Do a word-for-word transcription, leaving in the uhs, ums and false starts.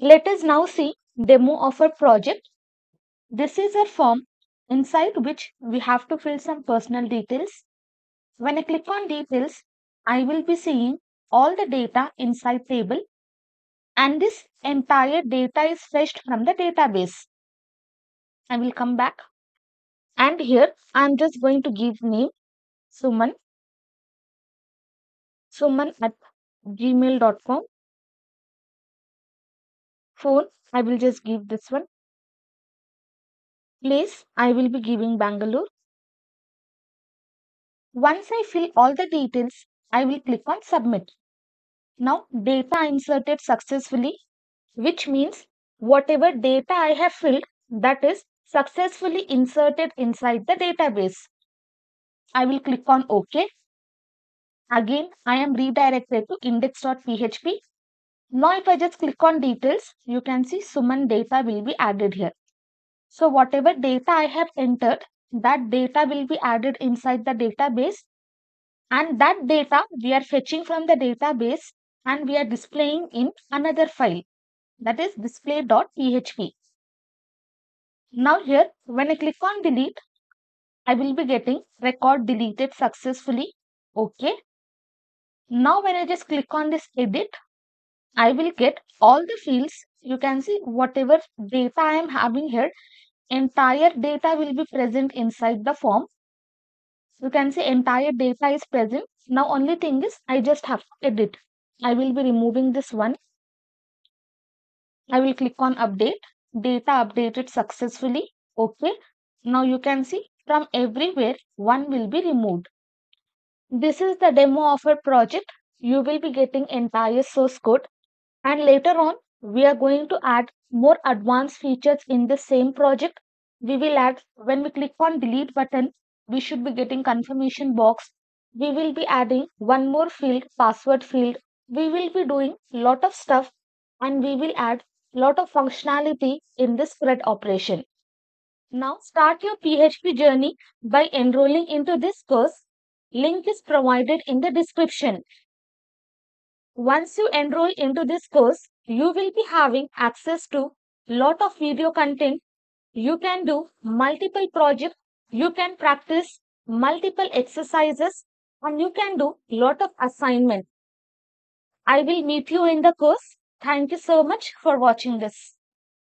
Let us now see demo of our project. This is our form inside which we have to fill some personal details. When I click on details, I will be seeing all the data inside table, and this entire data is fetched from the database. I will come back, and here I am just going to give name Suman, Suman at gmail dot com. Phone, I will just give this one. Place, I will be giving Bangalore. Once I fill all the details, I will click on submit. Now data inserted successfully, which means whatever data I have filled, that is successfully inserted inside the database. I will click on OK. Again, I am redirected to index dot P H P. Now if I just click on details, you can see Suman data will be added here. So whatever data I have entered, that data will be added inside the database, and that data we are fetching from the database and we are displaying in another file, that is display dot P H P. Now here when I click on delete, I will be getting record deleted successfully. OK. Now when I just click on this edit, I will get all the fields. You can see whatever data I am having here, entire data will be present inside the form. You can see entire data is present. Now only thing is I just have to edit. I will be removing this one. I will click on update. Data updated successfully. OK. Now you can see from everywhere one will be removed. This is the demo of our project. You will be getting entire source code, and later on we are going to add more advanced features in the same project. We will add, when we click on delete button, we should be getting confirmation box. We will be adding one more field, password field. We will be doing lot of stuff, and we will add lot of functionality in this CRUD operation. Now start your P H P journey by enrolling into this course. Link is provided in the description. Once you enroll into this course, you will be having access to lot of video content. You can do multiple projects, you can practice multiple exercises, and you can do lot of assignments. I will meet you in the course. Thank you so much for watching this.